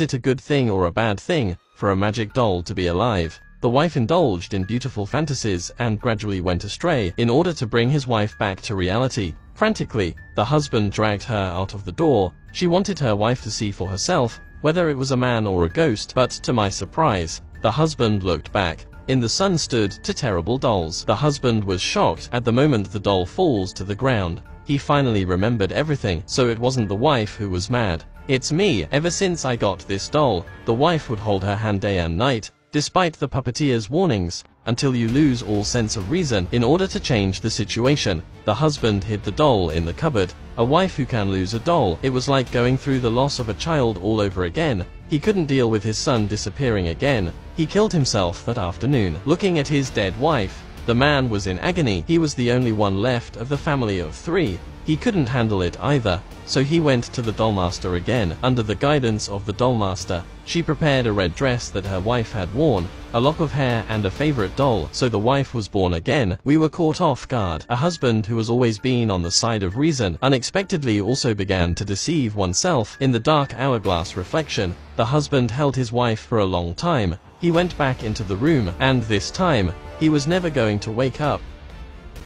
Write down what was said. it a good thing or a bad thing for a magic doll to be alive? The wife indulged in beautiful fantasies and gradually went astray. In order to bring his wife back to reality, frantically, the husband dragged her out of the door. She wanted her wife to see for herself whether it was a man or a ghost, but to my surprise, the husband looked back. In the sun stood two terrible dolls. The husband was shocked. At the moment the doll falls to the ground, he finally remembered everything. So it wasn't the wife who was mad, it's me. Ever since I got this doll, the wife would hold her hand day and night, despite the puppeteer's warnings, until you lose all sense of reason. In order to change the situation, the husband hid the doll in the cupboard. A wife who can lose a doll, it was like going through the loss of a child all over again. He couldn't deal with his son disappearing again. He killed himself that afternoon. Looking at his dead wife, the man was in agony. He was the only one left of the family of three. He couldn't handle it either, so he went to the dollmaster again. Under the guidance of the dollmaster, she prepared a red dress that her wife had worn, a lock of hair and a favorite doll. So the wife was born again. We were caught off guard. A husband who has always been on the side of reason unexpectedly also began to deceive oneself. In the dark hourglass reflection, the husband held his wife for a long time. He went back into the room, and this time, he was never going to wake up.